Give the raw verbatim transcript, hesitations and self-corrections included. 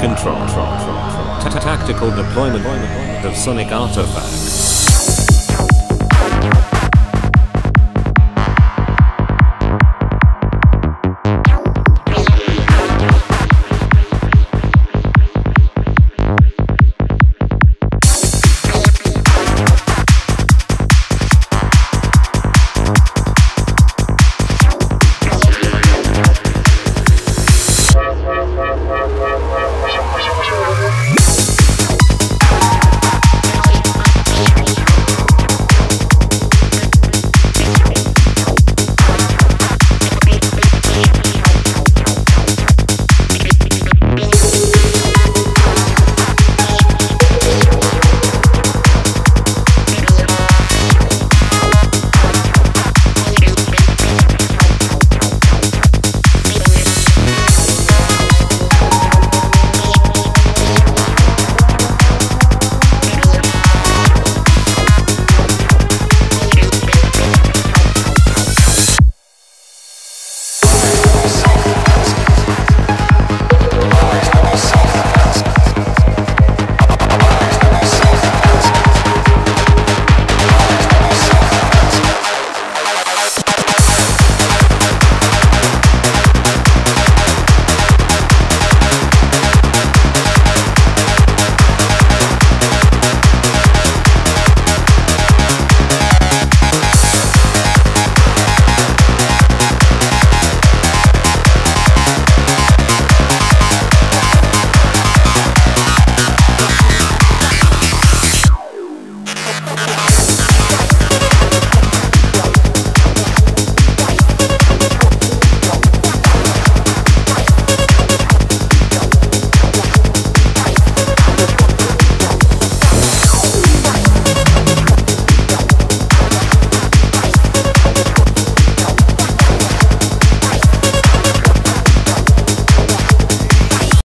Control, tactical deployment of sonic artifacts.